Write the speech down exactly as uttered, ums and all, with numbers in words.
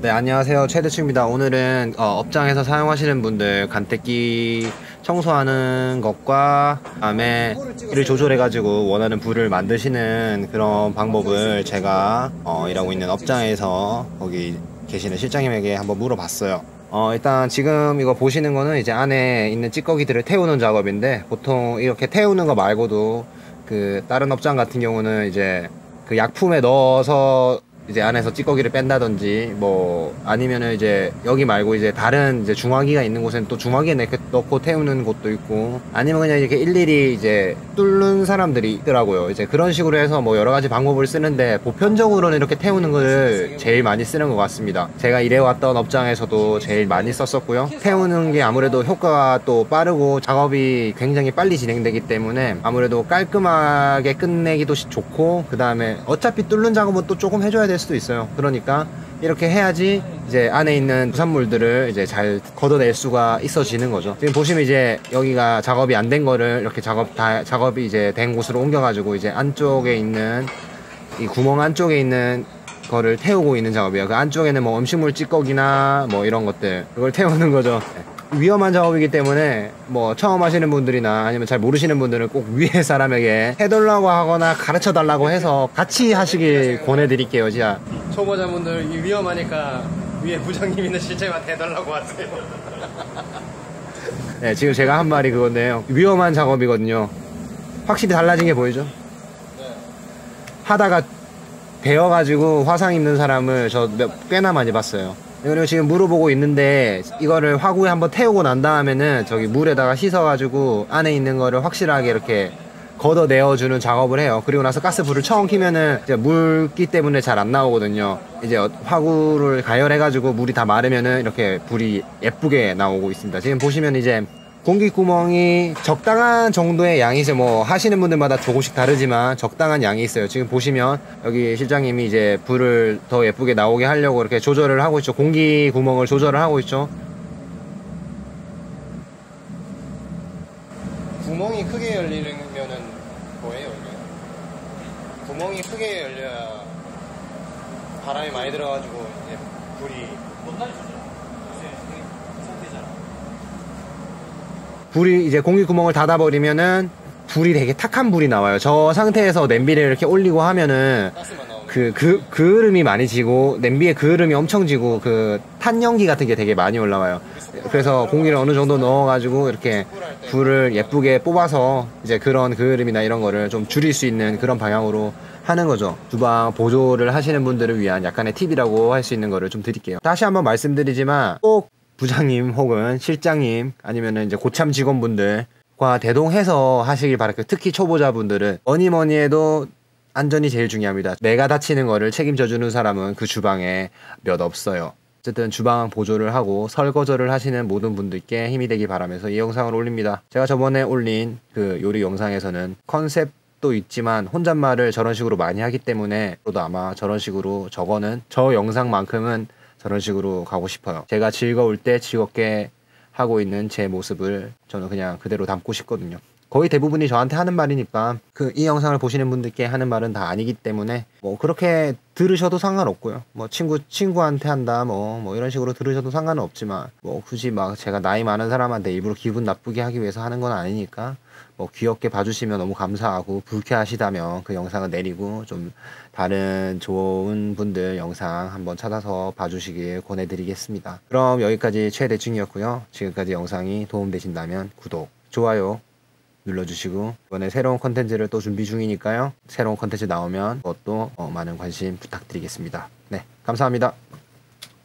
네, 안녕하세요. 최대충입니다. 오늘은 어, 업장에서 사용하시는 분들 간택기 청소하는 것과 그다음에 불을 조절해가지고 원하는 불을 만드시는 그런 방법을 제가 어, 일하고 있는 업장에서 거기 계시는 실장님에게 한번 물어봤어요. 어, 일단 지금 이거 보시는 거는 이제 안에 있는 찌꺼기들을 태우는 작업인데, 보통 이렇게 태우는 거 말고도 그 다른 업장 같은 경우는 이제 그 약품에 넣어서 이제 안에서 찌꺼기를 뺀다든지, 뭐 아니면은 이제 여기 말고 이제 다른 이제 중화기가 있는 곳에는 또 중화기에 넣고 태우는 곳도 있고, 아니면 그냥 이렇게 일일이 이제 뚫는 사람들이 있더라고요. 이제 그런 식으로 해서 뭐 여러 가지 방법을 쓰는데, 보편적으로는 이렇게 태우는 걸 제일 많이 쓰는 것 같습니다. 제가 일해왔던 업장에서도 제일 많이 썼었고요. 태우는 게 아무래도 효과가 또 빠르고 작업이 굉장히 빨리 진행되기 때문에 아무래도 깔끔하게 끝내기도 좋고, 그 다음에 어차피 뚫는 작업은 또 조금 해줘야 될 수도 있어요. 그러니까 이렇게 해야지 이제 안에 있는 부산물들을 이제 잘 걷어낼 수가 있어지는 거죠. 지금 보시면 이제 여기가 작업이 안 된 거를 이렇게 작업 다 작업이 이제 된 곳으로 옮겨가지고 이제 안쪽에 있는 이 구멍 안쪽에 있는 거를 태우고 있는 작업이에요. 그 안쪽에는 뭐 음식물 찌꺼기나 뭐 이런 것들, 그걸 태우는 거죠. 위험한 작업이기 때문에 뭐 처음 하시는 분들이나 아니면 잘 모르시는 분들은 꼭 위에 사람에게 해달라고 하거나 가르쳐 달라고 해서 같이 하시길 권해드릴게요. 진짜 초보자분들 위험하니까 위에 부장님이나 실장님한테 해달라고 하세요. 네, 지금 제가 한 말이 그건데요, 위험한 작업이거든요. 확실히 달라진 게 보이죠? 하다가 베어가지고 화상 입는 사람을 저 꽤나 많이 봤어요. 그리고 지금 물어보고 있는데, 이거를 화구에 한번 태우고 난 다음에는 저기 물에다가 씻어가지고 안에 있는 거를 확실하게 이렇게 걷어내어주는 작업을 해요. 그리고 나서 가스불을 처음 키면은 이제 물기 때문에 잘 안 나오거든요. 이제 화구를 가열해가지고 물이 다 마르면은 이렇게 불이 예쁘게 나오고 있습니다. 지금 보시면 이제 공기구멍이 적당한 정도의 양이 있어요. 뭐 하시는 분들마다 조금씩 다르지만 적당한 양이 있어요. 지금 보시면 여기 실장님이 이제 불을 더 예쁘게 나오게 하려고 이렇게 조절을 하고 있죠. 공기구멍을 조절을 하고 있죠. 구멍이 크게 열리면은 뭐예요? 이게? 구멍이 크게 열려야 바람이 많이 들어가지고 이제 불이 못 날리죠. 불이 이제 공기구멍을 닫아버리면은 불이 되게 탁한 불이 나와요. 저 상태에서 냄비를 이렇게 올리고 하면은 그, 그, 그을음이 많이 지고, 냄비에 그을음이 엄청 지고, 그 탄연기 같은 게 되게 많이 올라와요. 그래서 공기를 어느 정도 넣어가지고 이렇게 불을 예쁘게 뽑아서 이제 그런 그을음이나 이런 거를 좀 줄일 수 있는 그런 방향으로 하는 거죠. 주방 보조를 하시는 분들을 위한 약간의 팁이라고 할 수 있는 거를 좀 드릴게요. 다시 한번 말씀드리지만 꼭 부장님 혹은 실장님 아니면은 이제 고참 직원분들과 대동해서 하시길 바랄게요. 특히 초보자분들은 뭐니뭐니 해도 안전이 제일 중요합니다. 내가 다치는 거를 책임져주는 사람은 그 주방에 몇 없어요. 어쨌든 주방 보조를 하고 설거지를 하시는 모든 분들께 힘이 되길 바라면서 이 영상을 올립니다. 제가 저번에 올린 그 요리 영상에서는 컨셉 또 있지만 혼잣말을 저런 식으로 많이 하기 때문에 저도 아마 저런 식으로 저거는 저 영상만큼은 저런 식으로 가고 싶어요. 제가 즐거울 때 즐겁게 하고 있는 제 모습을 저는 그냥 그대로 담고 싶거든요. 거의 대부분이 저한테 하는 말이니까 그 이 영상을 보시는 분들께 하는 말은 다 아니기 때문에 뭐 그렇게 들으셔도 상관없고요. 뭐 친구, 친구한테 한다 뭐, 뭐 이런 식으로 들으셔도 상관은 없지만 뭐 굳이 막 제가 나이 많은 사람한테 일부러 기분 나쁘게 하기 위해서 하는 건 아니니까 뭐 귀엽게 봐주시면 너무 감사하고, 불쾌하시다면 그 영상을 내리고 좀 다른 좋은 분들 영상 한번 찾아서 봐주시길 권해드리겠습니다. 그럼 여기까지 최대충이었고요. 지금까지 영상이 도움되신다면 구독, 좋아요 눌러주시고, 이번에 새로운 컨텐츠를 또 준비 중이니까요. 새로운 컨텐츠 나오면 그것도 많은 관심 부탁드리겠습니다. 네, 감사합니다.